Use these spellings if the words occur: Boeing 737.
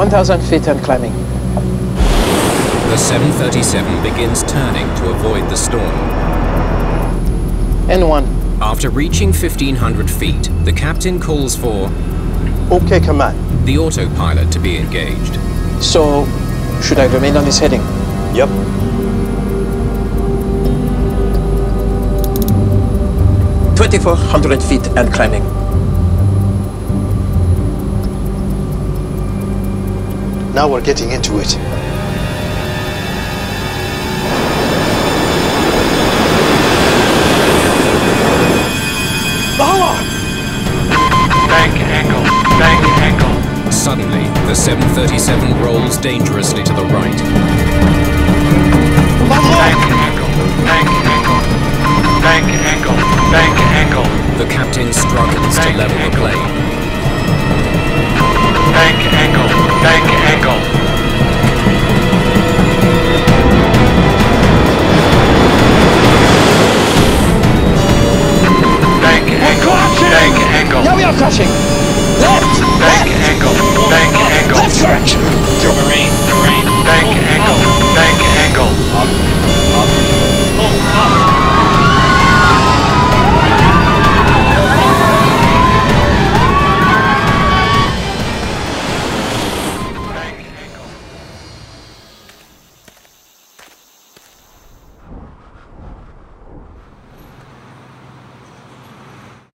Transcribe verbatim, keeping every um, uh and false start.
one thousand feet and climbing. The seven thirty-seven begins turning to avoid the storm. N one. After reaching fifteen hundred feet, the captain calls for... OK, command. The autopilot to be engaged. So, should I remain on this heading? Yep. twenty-four hundred feet and climbing. Now we're getting into it. Suddenly, the seven thirty-seven rolls dangerously to the right. Bank angle, bank angle, bank angle, bank angle. The captain struggles to level the plane. Bank angle, bank angle.